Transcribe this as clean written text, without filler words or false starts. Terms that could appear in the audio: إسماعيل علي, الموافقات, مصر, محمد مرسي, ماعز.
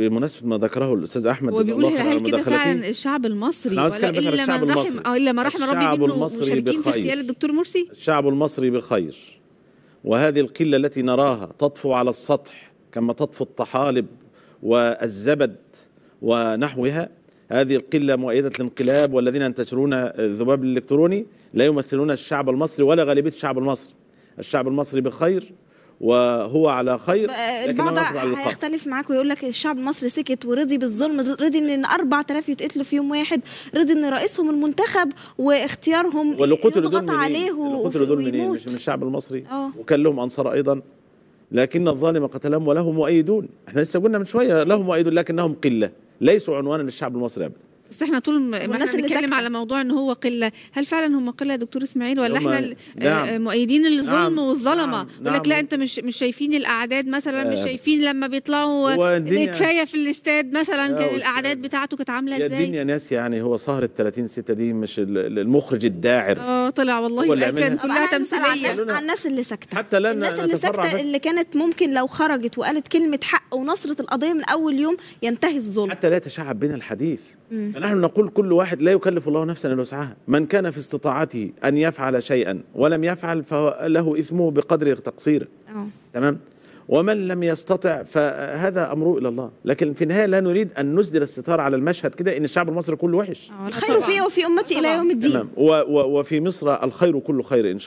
بمناسبة ما ذكره الأستاذ أحمد وبيقول هل كده فعلا الشعب المصري ولا إلا ما رحم ربي منه مشاركين في اغتيال الدكتور مرسي؟ الشعب المصري بخير، وهذه القلة التي نراها تطفو على السطح كما تطفو الطحالب والزبد ونحوها، هذه القلة مؤيدة للانقلاب، والذين ينتشرون الذباب الإلكتروني لا يمثلون الشعب المصري ولا غالبية الشعب المصري. الشعب المصري بخير وهو على خير، لكن البعض هيختلف معاك ويقول لك الشعب المصري سكت ورضي بالظلم، رضي ان 4000 يتقتلوا في يوم واحد، رضي ان رئيسهم المنتخب واختيارهم يضغط عليه ويموت. مش من الشعب المصري وكان لهم انصار ايضا، لكن الظالم قتلهم وله مؤيدون. احنا لسه قلنا من شويه له مؤيدون لكنهم قله، ليسوا عنوانا للشعب المصري ابدا. بس احنا طول ما الناس بنتكلم على موضوع ان هو قله، هل فعلا هم قله يا دكتور اسماعيل ولا احنا مؤيدين للظلم والظلمه؟ يقول لك لا انت مش شايفين الاعداد مثلا، مش شايفين لما بيطلعوا كفايه في الاستاد مثلا الاعداد بتاعته كانت عامله ازاي؟ يا الدنيا ناس يعني، هو سهره 30/6 دي مش المخرج الداعر طلع والله كان كلها تمثيليه. على الناس اللي ساكته، حتى الناس اللي ساكته اللي كانت ممكن لو خرجت وقالت كلمه حق ونصرت القضيه من اول يوم ينتهي الظلم. حتى لا يتشعب بنا الحديث، نحن نقول كل واحد لا يكلف الله نفسا الا وسعها، من كان في استطاعته ان يفعل شيئا ولم يفعل فله اثمه بقدر تقصيره. تمام؟ ومن لم يستطع فهذا امره الى الله، لكن في النهايه لا نريد ان نسدل الستار على المشهد كده ان الشعب المصري كله وحش. الخير فيه وفي امتي الى يوم الدين. تمام، وفي مصر الخير كله خير ان شاء الله.